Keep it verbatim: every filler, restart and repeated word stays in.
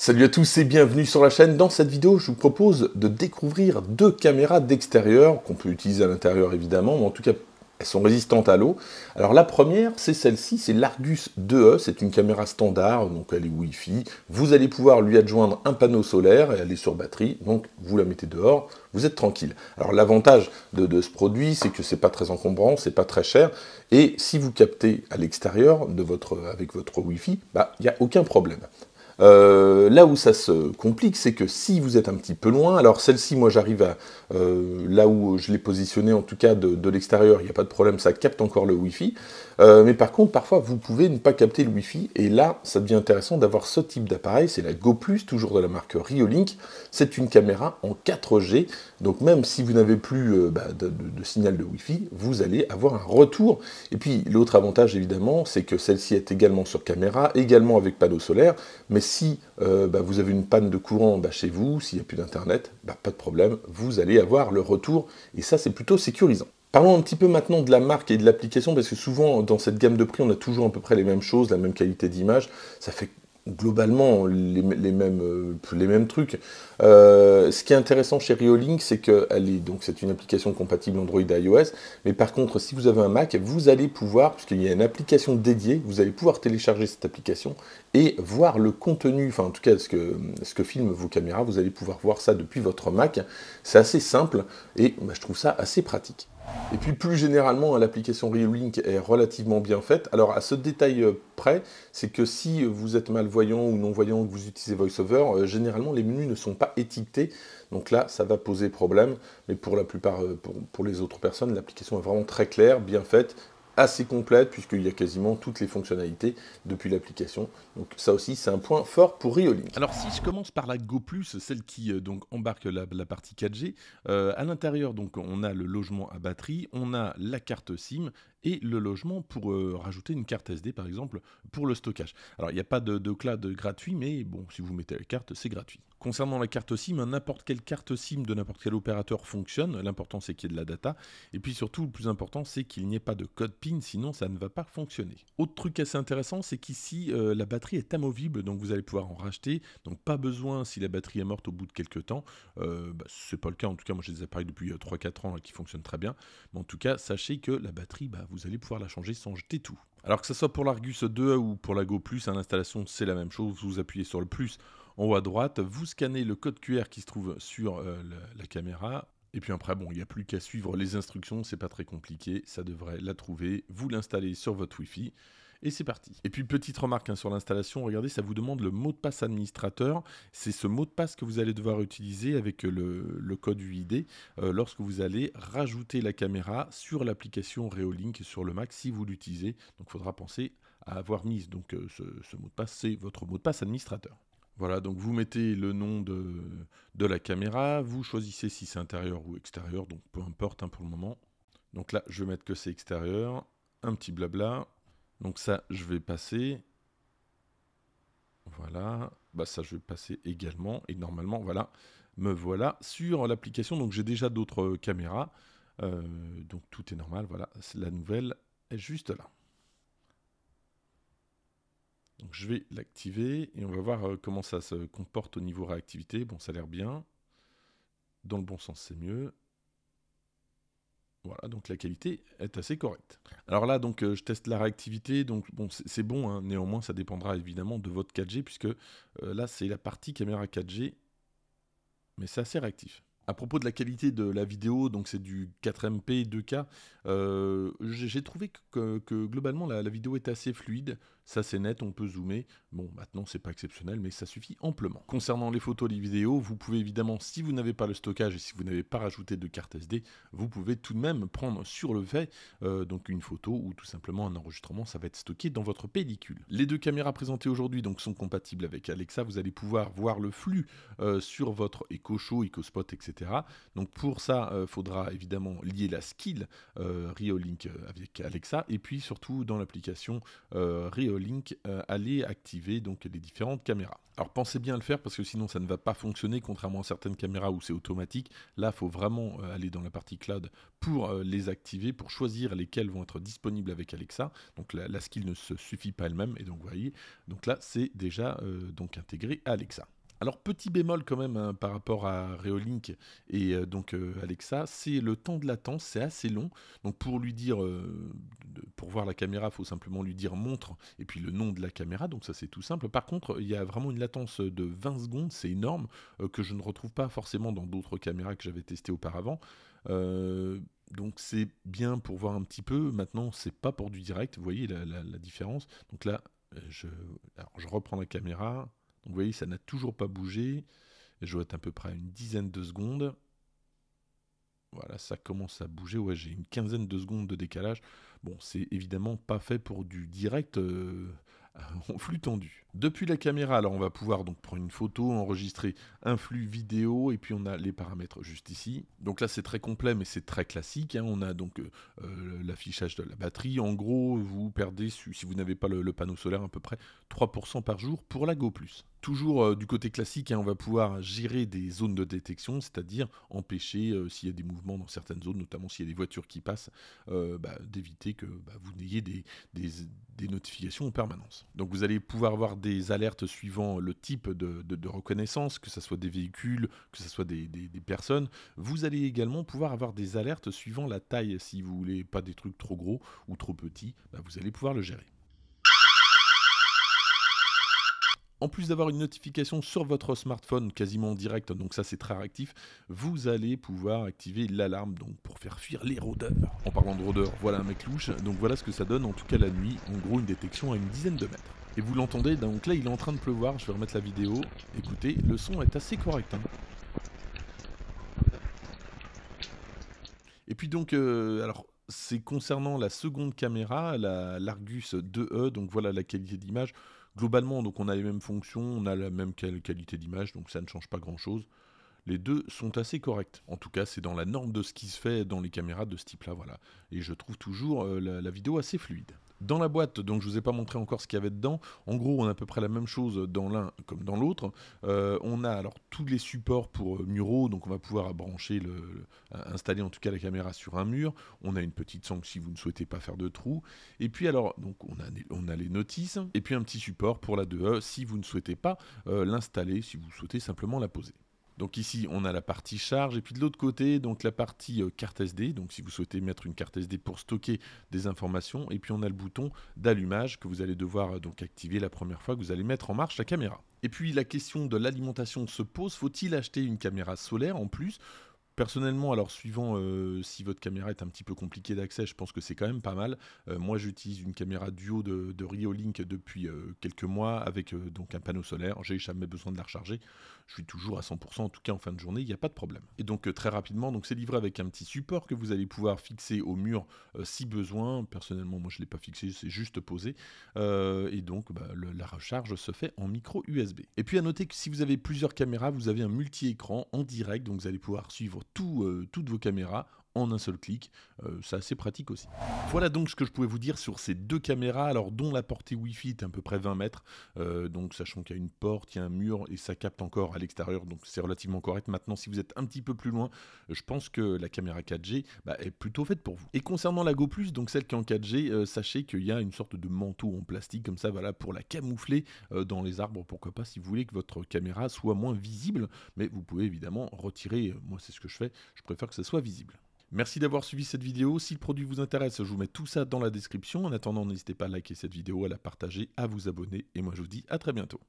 Salut à tous et bienvenue sur la chaîne. Dans cette vidéo, je vous propose de découvrir deux caméras d'extérieur qu'on peut utiliser à l'intérieur évidemment, mais en tout cas, elles sont résistantes à l'eau. Alors la première, c'est celle-ci, c'est l'Argus deux E, c'est une caméra standard, donc elle est Wi-Fi. Vous allez pouvoir lui adjoindre un panneau solaire et elle est sur batterie, donc vous la mettez dehors, vous êtes tranquille. Alors l'avantage de, de ce produit, c'est que c'est pas très encombrant, c'est pas très cher, et si vous captez à l'extérieur de votre, avec votre Wi-Fi, bah, il n'y a aucun problème. Euh, là où ça se complique, c'est que si vous êtes un petit peu loin, alors celle-ci, moi j'arrive à euh, là où je l'ai positionnée, en tout cas de, de l'extérieur, il n'y a pas de problème, ça capte encore le Wi-Fi. Euh, mais par contre, parfois, vous pouvez ne pas capter le Wi-Fi, et là, ça devient intéressant d'avoir ce type d'appareil, c'est la GO Plus, toujours de la marque Reolink. C'est une caméra en quatre G, donc même si vous n'avez plus euh, bah, de, de, de signal de Wi-Fi, vous allez avoir un retour. Et puis, l'autre avantage, évidemment, c'est que celle-ci est également sur caméra, également avec panneau solaire, mais si euh, bah, vous avez une panne de courant bah, chez vous, s'il n'y a plus d'internet, bah, pas de problème, vous allez avoir le retour, et ça, c'est plutôt sécurisant. Parlons un petit peu maintenant de la marque et de l'application, parce que souvent, dans cette gamme de prix, on a toujours à peu près les mêmes choses, la même qualité d'image. Ça fait globalement les, les, mêmes, les mêmes trucs. Euh, ce qui est intéressant chez Reolink, c'est que c'est une application compatible Android et iOS, mais par contre, si vous avez un Mac, vous allez pouvoir, puisqu'il y a une application dédiée, vous allez pouvoir télécharger cette application et voir le contenu, enfin en tout cas ce que, ce que filment vos caméras, vous allez pouvoir voir ça depuis votre Mac. C'est assez simple et bah, je trouve ça assez pratique. Et puis plus généralement, l'application Reolink est relativement bien faite. Alors à ce détail près, c'est que si vous êtes malvoyant ou non-voyant, que vous utilisez VoiceOver, euh, généralement les menus ne sont pas étiquetés. Donc là, ça va poser problème. Mais pour la plupart, euh, pour, pour les autres personnes, l'application est vraiment très claire, bien faite, assez complète, puisqu'il y a quasiment toutes les fonctionnalités depuis l'application. Donc ça aussi, c'est un point fort pour Reolink. Alors si je commence par la GO Plus, celle qui euh, donc embarque la, la partie quatre G, euh, à l'intérieur, donc on a le logement à batterie, on a la carte SIM et le logement pour euh, rajouter une carte S D, par exemple, pour le stockage. Alors, il n'y a pas de, de cloud gratuit, mais bon, si vous mettez la carte, c'est gratuit. Concernant la carte SIM, n'importe quelle carte SIM de n'importe quel opérateur fonctionne. L'important, c'est qu'il y ait de la data. Et puis surtout, le plus important, c'est qu'il n'y ait pas de code PIN, sinon ça ne va pas fonctionner. Autre truc assez intéressant, c'est qu'ici, euh, la batterie est amovible, donc vous allez pouvoir en racheter. Donc, pas besoin, si la batterie est morte au bout de quelques temps. Euh, bah, ce n'est pas le cas. En tout cas, moi, j'ai des appareils depuis trois quatre ans là, qui fonctionnent très bien. Mais en tout cas, sachez que la batterie, bah, vous allez pouvoir la changer sans jeter tout. Alors que ce soit pour l'Argus deux E ou pour la GO Plus, à l'installation c'est la même chose, vous appuyez sur le plus en haut à droite, vous scannez le code Q R qui se trouve sur euh, la, la caméra, et puis après bon, il n'y a plus qu'à suivre les instructions, c'est pas très compliqué, ça devrait la trouver, vous l'installez sur votre Wi-Fi, et c'est parti. Et puis petite remarque hein, sur l'installation, regardez, ça vous demande le mot de passe administrateur. C'est ce mot de passe que vous allez devoir utiliser avec le, le code U I D euh, lorsque vous allez rajouter la caméra sur l'application Reolink sur le Mac si vous l'utilisez. Donc il faudra penser à avoir mis donc, euh, ce, ce mot de passe, c'est votre mot de passe administrateur. Voilà, donc vous mettez le nom de, de la caméra, vous choisissez si c'est intérieur ou extérieur, donc peu importe hein, pour le moment. Donc là, je vais mettre que c'est extérieur, un petit blabla. Donc ça, je vais passer, voilà, bah ça je vais passer également, et normalement, voilà, me voilà sur l'application, donc j'ai déjà d'autres caméras, euh, donc tout est normal, voilà, la nouvelle est juste là. Donc je vais l'activer, et on va voir comment ça se comporte au niveau réactivité, bon ça a l'air bien, dans le bon sens c'est mieux. Voilà, donc la qualité est assez correcte. Alors là, donc, euh, je teste la réactivité, donc bon, c'est bon, hein, néanmoins, ça dépendra évidemment de votre quatre G, puisque euh, là, c'est la partie caméra quatre G, mais c'est assez réactif. À propos de la qualité de la vidéo, donc c'est du quatre M P, deux K, euh, j'ai trouvé que, que globalement, la, la vidéo est assez fluide, ça c'est net, on peut zoomer. Bon, maintenant, c'est pas exceptionnel, mais ça suffit amplement. Concernant les photos et les vidéos, vous pouvez évidemment, si vous n'avez pas le stockage et si vous n'avez pas rajouté de carte S D, vous pouvez tout de même prendre sur le fait euh, donc une photo ou tout simplement un enregistrement, ça va être stocké dans votre pellicule. Les deux caméras présentées aujourd'hui donc sont compatibles avec Alexa, vous allez pouvoir voir le flux euh, sur votre Echo Show, Echo Spot, et cetera et cetera. Donc pour ça, il euh, faudra évidemment lier la skill euh, Reolink avec Alexa, et puis surtout dans l'application euh, Reolink, euh, aller activer donc les différentes caméras. Alors pensez bien à le faire parce que sinon ça ne va pas fonctionner, contrairement à certaines caméras où c'est automatique. Là, il faut vraiment euh, aller dans la partie cloud pour euh, les activer, pour choisir lesquelles vont être disponibles avec Alexa. Donc la, la skill ne se suffit pas elle-même, et donc vous voyez, donc là c'est déjà euh, donc intégré à Alexa. Alors petit bémol quand même hein, par rapport à Reolink et euh, donc euh, Alexa, c'est le temps de latence, c'est assez long. Donc pour lui dire, euh, pour voir la caméra, il faut simplement lui dire montre et puis le nom de la caméra, donc ça c'est tout simple. Par contre, il y a vraiment une latence de vingt secondes, c'est énorme, euh, que je ne retrouve pas forcément dans d'autres caméras que j'avais testées auparavant. Euh, donc c'est bien pour voir un petit peu, maintenant c'est pas pour du direct, vous voyez la, la, la différence. Donc là, je, alors, je reprends la caméra. Vous voyez, ça n'a toujours pas bougé. Je dois être à peu près à une dizaine de secondes. Voilà, ça commence à bouger. Ouais, j'ai une quinzaine de secondes de décalage. Bon, c'est évidemment pas fait pour du direct euh, en flux tendu. Depuis la caméra, alors on va pouvoir donc prendre une photo, enregistrer un flux vidéo, et puis on a les paramètres juste ici. Donc là, c'est très complet, mais c'est très classique, hein. On a donc euh, l'affichage de la batterie. En gros, vous perdez, si vous n'avez pas le, le panneau solaire, à peu près trois pour cent par jour pour la Go Plus. Toujours euh, du côté classique, hein, on va pouvoir gérer des zones de détection, c'est-à-dire empêcher euh, s'il y a des mouvements dans certaines zones, notamment s'il y a des voitures qui passent, euh, bah, d'éviter que bah, vous n'ayez des, des, des notifications en permanence. Donc vous allez pouvoir avoir des alertes suivant le type de, de, de reconnaissance, que ce soit des véhicules, que ce soit des, des, des personnes. Vous allez également pouvoir avoir des alertes suivant la taille. Si vous voulez pas des trucs trop gros ou trop petits, bah, vous allez pouvoir le gérer. En plus d'avoir une notification sur votre smartphone quasiment en direct, donc ça c'est très réactif, vous allez pouvoir activer l'alarme donc pour faire fuir les rôdeurs. En parlant de rôdeurs, voilà un mec louche, donc voilà ce que ça donne en tout cas la nuit, en gros une détection à une dizaine de mètres. Et vous l'entendez, donc là il est en train de pleuvoir, je vais remettre la vidéo, écoutez, le son est assez correct, hein. Et puis donc, euh, alors... c'est concernant la seconde caméra, l'Argus deux E, donc voilà la qualité d'image. Globalement, donc on a les mêmes fonctions, on a la même qualité d'image, donc ça ne change pas grand-chose. Les deux sont assez corrects. En tout cas, c'est dans la norme de ce qui se fait dans les caméras de ce type-là, voilà. Et je trouve toujours euh, la, la vidéo assez fluide. Dans la boîte, donc je ne vous ai pas montré encore ce qu'il y avait dedans. En gros, on a à peu près la même chose dans l'un comme dans l'autre. Euh, on a alors tous les supports pour euh, Muro, donc on va pouvoir brancher, le, le, installer en tout cas la caméra sur un mur. On a une petite sangle si vous ne souhaitez pas faire de trou. Et puis alors, donc on a, des, on a les notices. Et puis un petit support pour la deux E si vous ne souhaitez pas euh, l'installer, si vous souhaitez simplement la poser. Donc ici, on a la partie charge, et puis de l'autre côté, donc la partie euh, carte S D, donc si vous souhaitez mettre une carte S D pour stocker des informations, et puis on a le bouton d'allumage que vous allez devoir euh, donc activer la première fois que vous allez mettre en marche la caméra. Et puis la question de l'alimentation se pose, faut-il acheter une caméra solaire en plus ? Personnellement, alors suivant euh, si votre caméra est un petit peu compliquée d'accès, je pense que c'est quand même pas mal. Euh, moi, j'utilise une caméra duo de, de Reolink depuis euh, quelques mois avec euh, donc un panneau solaire. J'ai jamais besoin de la recharger. Je suis toujours à cent pour cent, en tout cas en fin de journée, il n'y a pas de problème. Et donc euh, très rapidement, donc c'est livré avec un petit support que vous allez pouvoir fixer au mur euh, si besoin. Personnellement, moi je ne l'ai pas fixé, c'est juste posé. Euh, et donc bah, le, la recharge se fait en micro U S B. Et puis à noter que si vous avez plusieurs caméras, vous avez un multi-écran en direct, donc vous allez pouvoir suivre Tout, euh, toutes vos caméras en un seul clic, euh, c'est assez pratique aussi. Voilà donc ce que je pouvais vous dire sur ces deux caméras, alors dont la portée Wi-Fi est à peu près vingt mètres, euh, donc sachant qu'il y a une porte, il y a un mur et ça capte encore à l'extérieur, donc c'est relativement correct. Maintenant si vous êtes un petit peu plus loin, je pense que la caméra quatre G bah, est plutôt faite pour vous. Et concernant la Go Plus, donc celle qui est en quatre G, euh, sachez qu'il y a une sorte de manteau en plastique comme ça, voilà, pour la camoufler euh, dans les arbres, pourquoi pas, si vous voulez que votre caméra soit moins visible, mais vous pouvez évidemment retirer, moi c'est ce que je fais, je préfère que ça soit visible. Merci d'avoir suivi cette vidéo, si le produit vous intéresse, je vous mets tout ça dans la description. En attendant, n'hésitez pas à liker cette vidéo, à la partager, à vous abonner, et moi je vous dis à très bientôt.